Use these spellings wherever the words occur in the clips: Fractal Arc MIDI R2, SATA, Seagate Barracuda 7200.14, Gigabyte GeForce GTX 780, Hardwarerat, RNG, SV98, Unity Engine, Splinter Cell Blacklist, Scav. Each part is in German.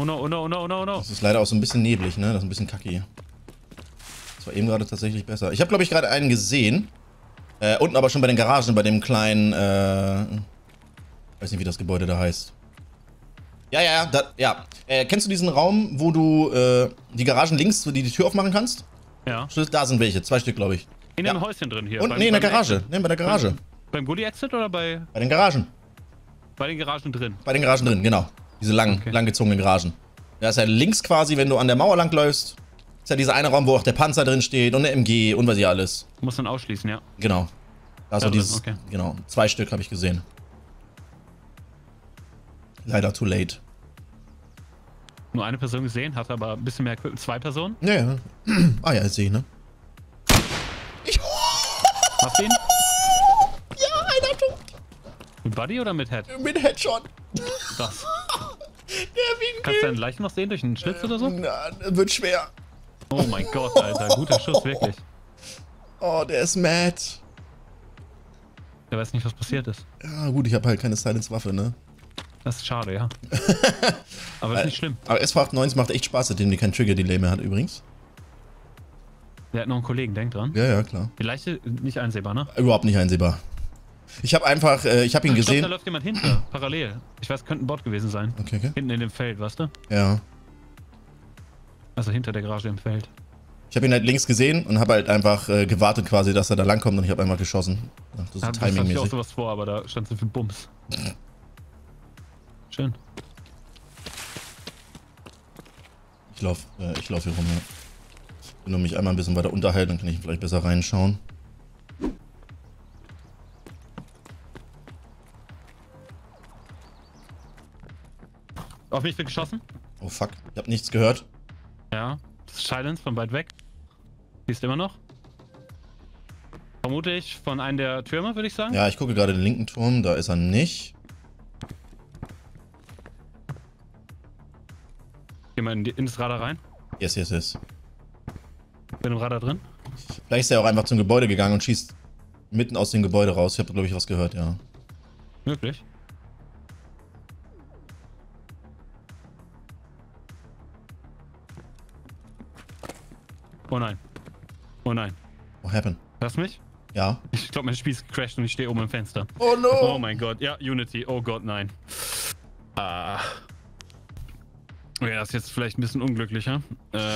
Oh no, oh no, oh no, oh no. Das ist leider auch so ein bisschen neblig, ne? Das ist ein bisschen kacki. Das war eben gerade tatsächlich besser. Ich habe, glaube ich, gerade einen gesehen. Unten aber schon bei den Garagen, bei dem kleinen, weiß nicht, wie das Gebäude da heißt. Ja, da, ja. Kennst du diesen Raum, wo du die Garagen links, wo die Tür aufmachen kannst? Ja. Da sind welche, 2 Stück, glaube ich. In dem Häuschen drin hier. Und, nee, in der Garage. Nee, bei der Garage. Beim Goodie Exit oder bei... Bei den Garagen. Bei den Garagen drin. Bei den Garagen drin, genau. Diese langgezogenen Garagen. Da ist ja links quasi, wenn du an der Mauer langläufst, ist ja dieser eine Raum, wo auch der Panzer drin steht und eine MG und weiß ich alles. Muss dann ausschließen, ja. Genau. Also dieses, okay. Genau, 2 Stück habe ich gesehen. Leider too late. Nur eine Person gesehen, hat aber ein bisschen mehr Equipment. 2 Personen? Ja. Ah ja, jetzt sehe ich, ne? Hast du ihn? Ja, einer tot. Mit Buddy oder mit Head? Mit Headshot. Das. Kannst du deinen Leichen noch sehen durch einen Schlitz oder so? Na, wird schwer. Oh mein Gott, Alter. Guter Schuss, wirklich. Oh, der ist mad. Der weiß nicht, was passiert ist. Ja, gut, ich habe halt keine Silence-Waffe, ne? Das ist schade, ja. Aber das ist nicht schlimm. Aber SV98 macht echt Spaß, seitdem die kein Trigger-Delay mehr hat übrigens. Der hat noch einen Kollegen, denk dran. Ja, klar. Die Leiche nicht einsehbar, ne? Überhaupt nicht einsehbar. Ich habe einfach, ich habe ihn gesehen. Da läuft jemand hinter, parallel. Ich weiß, könnte ein Bot gewesen sein. Okay. Hinten in dem Feld, weißt du? Ja. Also hinter der Garage im Feld. Ich habe ihn halt links gesehen und habe halt einfach gewartet quasi, dass er da langkommt und ich habe einfach geschossen. Das ist timingmäßig. Ich hatte auch sowas vor, aber da stand so viel Bums. Schön. Ich lauf hier rum, ja. Wenn du mich einmal ein bisschen weiter unterhalten, dann kann ich vielleicht besser reinschauen. Auf mich wird geschossen. Oh fuck, ich hab nichts gehört. Ja, das ist Silence von weit weg. Siehst immer noch. Vermute ich von einem der Türme, würde ich sagen. Ja, ich gucke gerade den linken Turm, da ist er nicht. Geh mal in das Radar rein. Yes. Bin im Radar drin. Vielleicht ist er auch einfach zum Gebäude gegangen und schießt mitten aus dem Gebäude raus. Ich habe, glaube ich, was gehört, ja. Möglich. Oh nein. Oh nein. What happened? Hörst du mich? Ja. Ich glaube, mein Spiel ist gecrashed und ich stehe oben im Fenster. Oh no! Oh mein Gott. Ja, Unity. Oh Gott, nein. Ah. Ja, das ist jetzt vielleicht ein bisschen unglücklicher.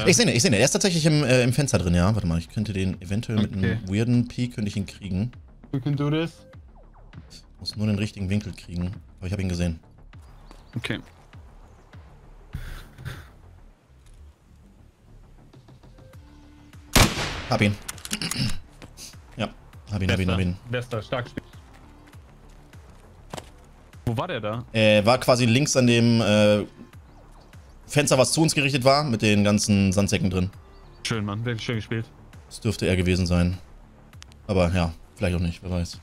Ich sehe ihn. Er ist tatsächlich im Fenster drin, ja. Warte mal, ich könnte den eventuell mit einem weirden Peak könnte ich ihn kriegen. You can do this. Ich muss nur den richtigen Winkel kriegen. Aber ich habe ihn gesehen. Okay. Hab ihn. Ja, hab ihn. Bester, stark spielt. Wo war der da? War quasi links an dem... Fenster, was zu uns gerichtet war, mit den ganzen Sandsäcken drin. Schön, Mann. Wirklich schön gespielt. Das dürfte er gewesen sein. Aber ja, vielleicht auch nicht, wer weiß.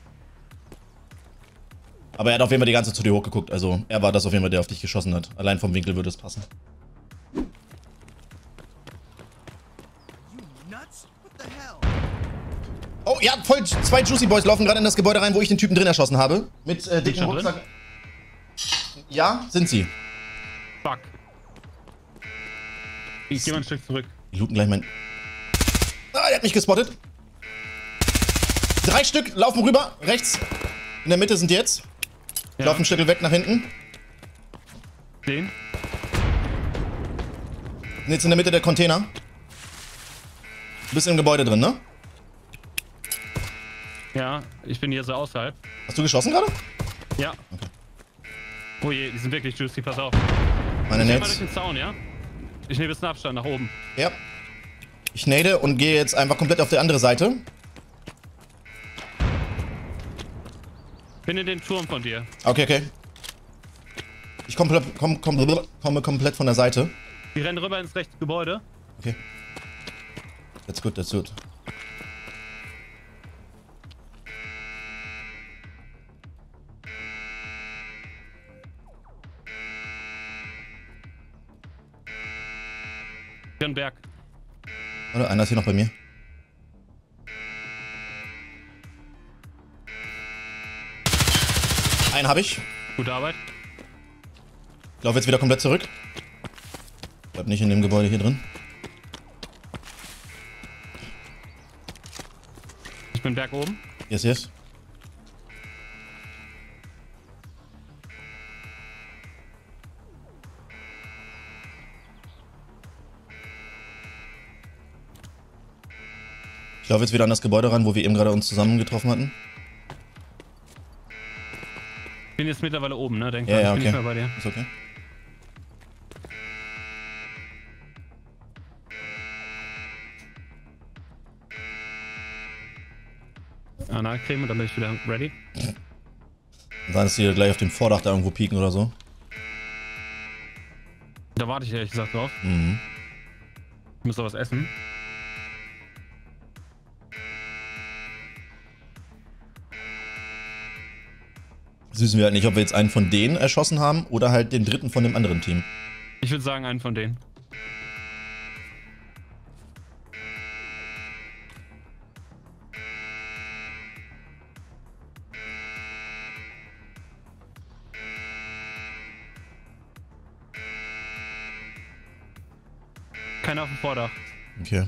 Aber er hat auf jeden Fall die ganze Zeit zu dir hochgeguckt, also er war das auf jeden Fall, der auf dich geschossen hat. Allein vom Winkel würde es passen. Oh ja, voll 2 Juicy Boys laufen gerade in das Gebäude rein, wo ich den Typen drin erschossen habe. Mit dicken Rucksack. Ja, sind sie. Fuck. Ich gehe mal ein Stück zurück. Die looten gleich mein... Ah, der hat mich gespottet. 3 Stück laufen rüber, rechts. In der Mitte sind die jetzt. Ja. Laufen ein Stück weg nach hinten. Den? Sind jetzt in der Mitte der Container. Du bist im Gebäude drin, ne? Ja, ich bin hier so außerhalb. Hast du geschossen gerade? Ja. Okay. Oh je, die sind wirklich juicy, pass auf. Meine Nades. Ich geh mal durch den Zaun, ja? Ich nehme jetzt einen Abstand nach oben. Ja. Ich nade und gehe jetzt einfach komplett auf die andere Seite. Bin in den Turm von dir. Okay. Ich komme komplett von der Seite. Die rennen rüber ins rechte Gebäude. Okay. That's good. Berg. Oder einer ist hier noch bei mir. Einen habe ich. Gute Arbeit. Ich laufe jetzt wieder komplett zurück. Bleib nicht in dem Gebäude hier drin. Ich bin berg oben. Yes, yes. Ich laufe jetzt wieder an das Gebäude ran, wo wir eben gerade uns zusammengetroffen hatten. Ich bin jetzt mittlerweile oben, ne? Denk dran, ja, ich bin nicht mehr bei dir. Ist okay. Anal-Creme, dann bin ich wieder ready. Dann ist die gleich auf dem Vordach da irgendwo pieken oder so. Da warte ich ehrlich gesagt drauf. Mhm. Ich muss doch was essen. Jetzt wissen wir halt nicht, ob wir jetzt einen von denen erschossen haben oder halt den dritten von dem anderen Team. Ich würde sagen, einen von denen. Keiner auf dem Vordach. Okay.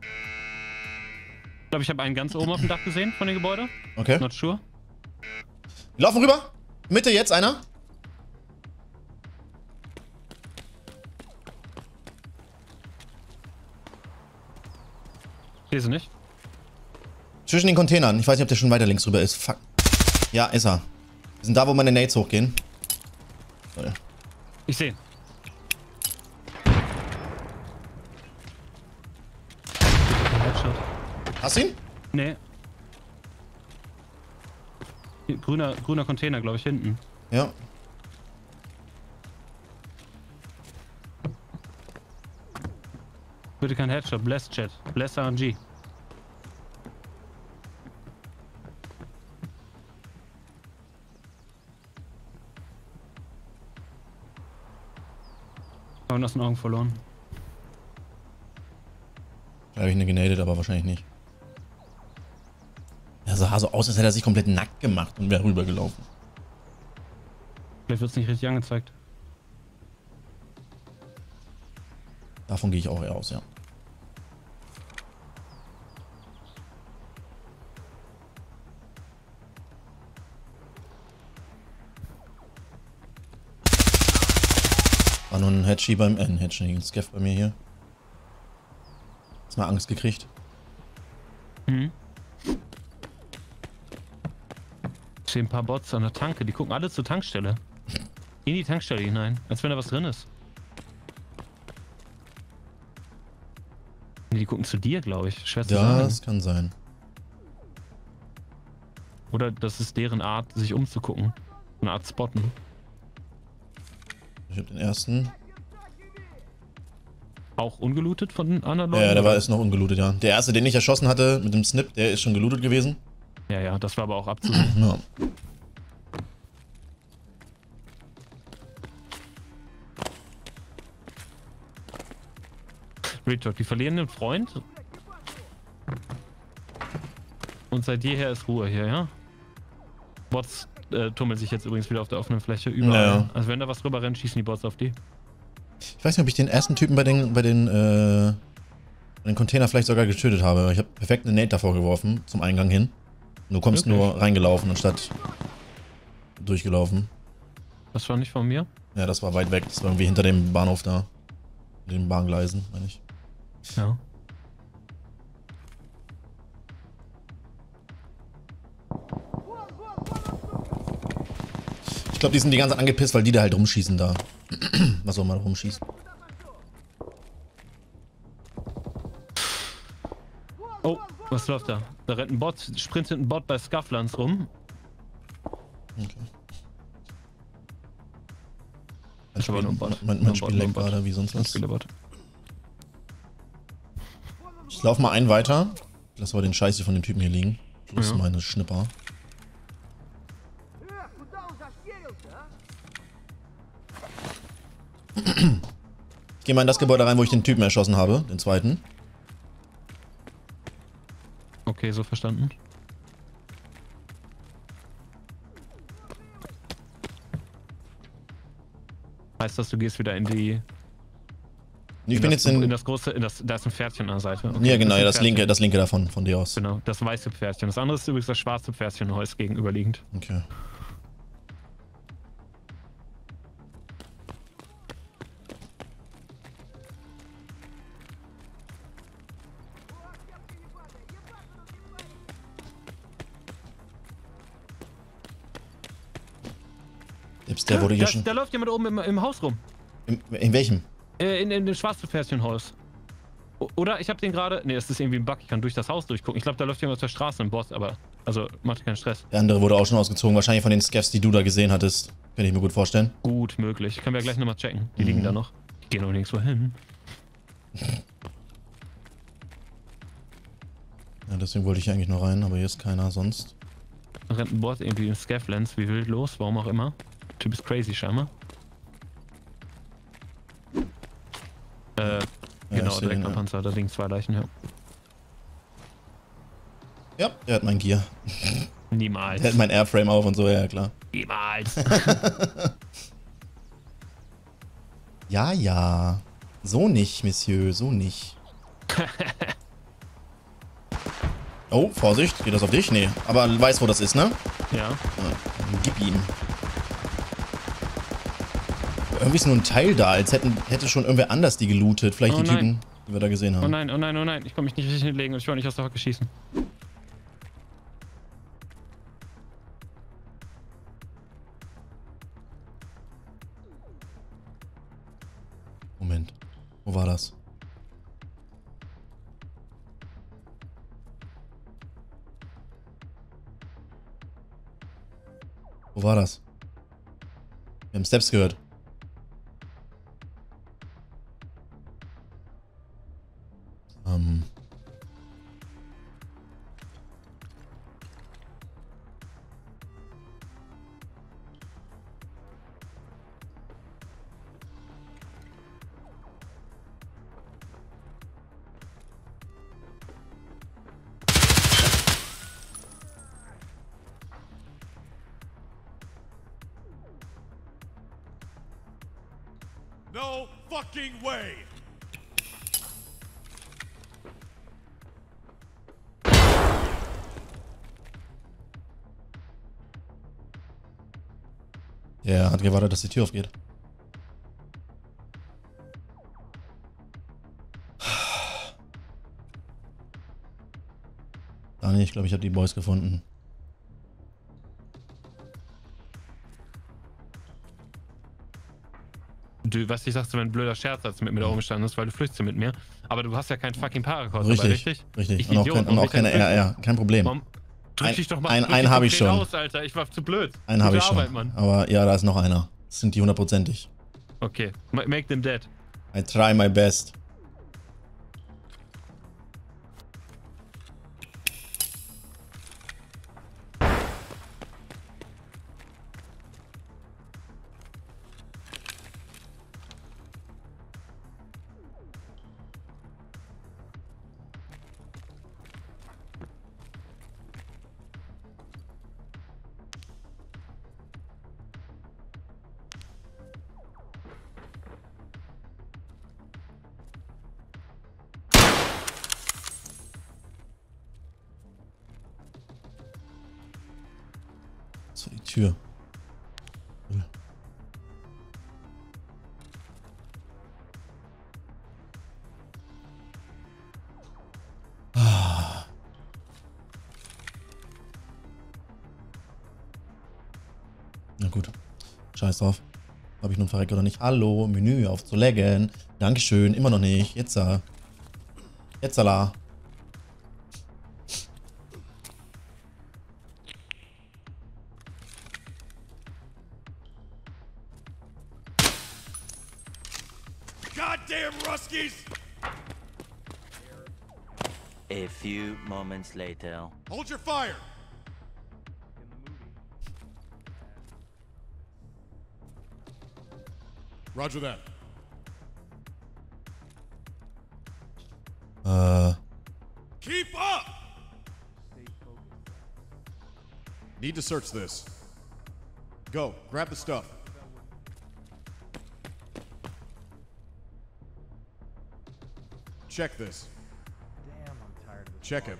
Ich glaube, ich habe einen ganz oben auf dem Dach gesehen von dem Gebäude. Okay. Not sure. Wir laufen rüber. Mitte jetzt einer. Ich sehe sie nicht. Zwischen den Containern. Ich weiß nicht, ob der schon weiter links rüber ist. Fuck. Ja, ist er. Wir sind da, wo meine Nades hochgehen. So, ja. Ich sehe. Hast du ihn? Nee. Grüner Container, glaube ich, hinten. Ja. Bitte kein Headshot, Bless Chat, Bless RNG. Haben wir aus den Augen verloren. Da habe ich eine genadet, aber wahrscheinlich nicht. Sah so aus, als hätte er sich komplett nackt gemacht und wäre rübergelaufen. Vielleicht wird es nicht richtig angezeigt. Davon gehe ich auch eher aus, ja. War nur ein Hedgie beim ein Scav bei mir hier. Jetzt mal Angst gekriegt. Mhm. Stehen ein paar Bots an der Tanke, die gucken alle zur Tankstelle. In die Tankstelle hinein, als wenn da was drin ist. Die gucken zu dir, glaube ich. Schwer zu sagen. Ja, das kann sein. Oder das ist deren Art, sich umzugucken. Eine Art Spotten. Ich habe den ersten. Auch ungelootet von den anderen Leuten? Ja, der ist noch ungelootet, ja. Der erste, den ich erschossen hatte mit dem Snip, der ist schon gelootet gewesen. Ja, ja, das war aber auch abzusehen. Ja. Retort, wir verlieren den Freund. Und seit jeher ist Ruhe hier, ja? Bots tummeln sich jetzt übrigens wieder auf der offenen Fläche überall. Ja. Also wenn da was drüber rennt, schießen die Bots auf die. Ich weiß nicht, ob ich den ersten Typen bei den Container vielleicht sogar getötet habe. Ich habe perfekt eine Nade davor geworfen, zum Eingang hin. Du kommst wirklich? Nur reingelaufen, anstatt durchgelaufen. Das war nicht von mir? Ja, das war weit weg. Das war irgendwie hinter dem Bahnhof da. Mit den Bahngleisen, meine ich. Ja. Ich glaube, die sind die ganze Zeit angepisst, weil die da halt rumschießen da. Was auch mal rumschießen. Oh, was läuft da? Da rennt ein Bot, sprintet ein Bot bei Scufflands rum. Okay. Das war nur ein Bot. Mein Spiel leckt gerade wie sonst was. Ich laufe mal einen weiter. Lass aber den Scheiß hier von den Typen hier liegen. Plus meine Schnipper. Ich gehe mal in das Gebäude rein, wo ich den Typen erschossen habe, den zweiten. Okay, so verstanden. Heißt das, du gehst wieder in die Ich bin jetzt in das große, da ist ein Pferdchen an der Seite. Okay, ja, genau, das linke davon, von dir aus. Genau, das weiße Pferdchen. Das andere ist übrigens das schwarze Pferdchenholz gegenüberliegend. Okay. Der wurde hier schon. Da läuft jemand oben im Haus rum. In welchem? In dem schwarzen Pferdchenhaus. Oder ich habe den gerade. Ne, es ist irgendwie ein Bug. Ich kann durch das Haus durchgucken. Ich glaube, da läuft jemand auf der Straße im Boss, aber. Also, macht keinen Stress. Der andere wurde auch schon ausgezogen. Wahrscheinlich von den Scavs, die du da gesehen hattest. Kann ich mir gut vorstellen. Gut möglich. Können wir ja gleich nochmal checken. Die liegen da noch. Die gehen auch nirgendwo hin. Ja, deswegen wollte ich eigentlich noch rein, aber hier ist keiner sonst. Rennt ein Boss irgendwie in Scavlands wie wild los, warum auch immer. Typ ist crazy scheinbar. Genau, direkt am Panzer, da liegen zwei Leichen, ja. Ja, er hat mein Gear. Niemals. Er hat mein Airframe auf und so, ja klar. Niemals. Ja, ja. So nicht, Monsieur, so nicht. Oh, Vorsicht, geht das auf dich? Nee, aber du weißt, wo das ist, ne? Ja. Gib ihm. Irgendwie ist nur ein Teil da, als hätte schon irgendwer anders die gelootet. Vielleicht die Typen, die wir da gesehen haben. Oh nein, ich kann mich nicht richtig hinlegen und ich will nicht aus der Hocke schießen. Moment, wo war das? Wo war das? Wir haben Steps gehört. No fucking way! Er hat gewartet, dass die Tür aufgeht. Ah ne, ich glaube, ich habe die Boys gefunden. Du, was ich sagte, war ein blöder Scherz, als du mit mir da oben standest, weil du flüchtest mit mir. Aber du hast ja keinen fucking Paracord dabei, richtig? Richtig. Ich und auch keine RR. Kein Problem. Warum? Drück dich doch mal einen habe ich schon. Aus, Alter. Ich war zu blöd. Einen habe ich schon. Mann. Aber ja, da ist noch einer. Das sind die hundertprozentig. Okay. Make them dead. I try my best. Die Tür. Ja. Ah. Na gut. Scheiß drauf. Habe ich nun verreckt oder nicht? Hallo, Menü aufzulegen. Dankeschön, immer noch nicht. Jetzt la. A few moments later. Hold your fire. Roger that. Keep up. Need to search this. Go, grab the stuff. Check this. Damn, I'm tired of this. Check him.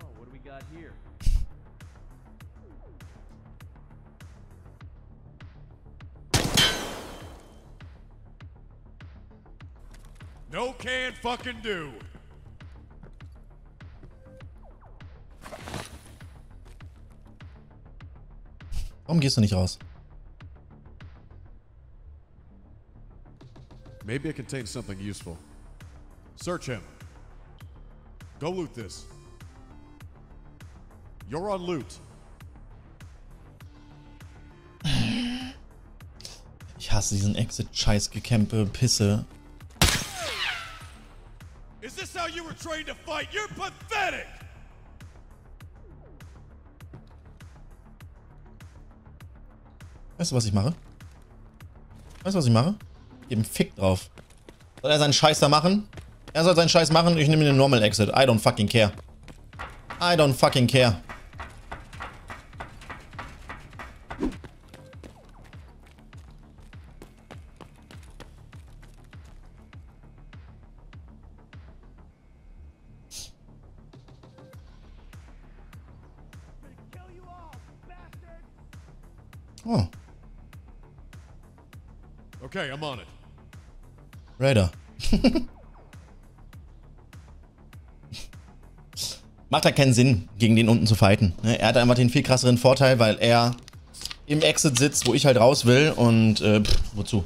So, what do we got here? No can fucking do. Warum gehst du nicht raus? Maybe it contains something useful. Search him. Go loot this. You're on loot. Ich hasse diesen Exit-Scheiß, Gekämpfe, Pisse. Is this how you were trained to fight? You're pathetic! Weißt du, was ich mache? Weißt du, was ich mache? Ich gebe einen Fick drauf. Soll er seinen Scheiß da machen? Er soll seinen Scheiß machen, ich nehme den Normal Exit. I don't fucking care. I don't fucking care. Oh. Okay, I'm on it. Raider. Macht halt keinen Sinn, gegen den unten zu fighten. Er hat einfach den viel krasseren Vorteil, weil er im Exit sitzt, wo ich halt raus will und wozu?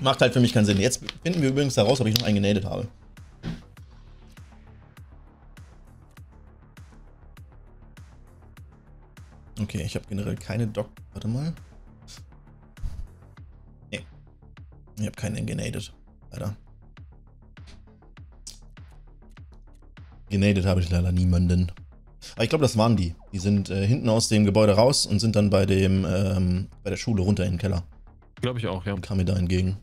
Macht halt für mich keinen Sinn. Jetzt finden wir übrigens heraus, ob ich noch einen genadet habe. Okay, ich habe generell keine Doc. Warte mal. Nee. Ich habe keinen genadet. Leider. Genadet habe ich leider niemanden. Aber ich glaube, das waren die. Die sind hinten aus dem Gebäude raus und sind dann bei der Schule runter in den Keller. Glaube ich auch, ja. Und kam mir da entgegen.